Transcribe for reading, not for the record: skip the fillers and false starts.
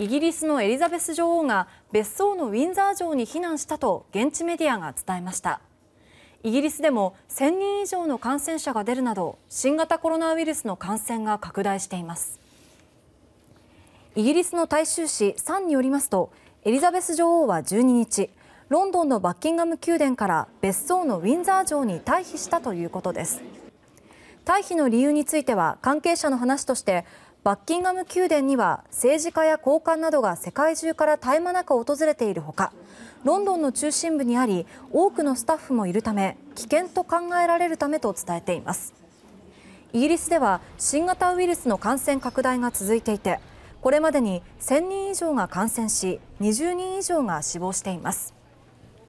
イギリスのエリザベス女王が別荘のウィンザー城に避難したと現地メディアが伝えました。イギリスでも1000人以上の感染者が出るなど、新型コロナウイルスの感染が拡大しています。イギリスの大衆紙サンによりますと、エリザベス女王は12日、ロンドンのバッキンガム宮殿から別荘のウィンザー城に退避したということです。退避の理由については関係者の話として、バッキンガム宮殿には政治家や高官などが世界中から絶え間なく訪れているほか、ロンドンの中心部にあり、多くのスタッフもいるため危険と考えられるためと伝えています。イギリスでは新型ウイルスの感染拡大が続いていて、これまでに1000人以上が感染し、20人以上が死亡しています。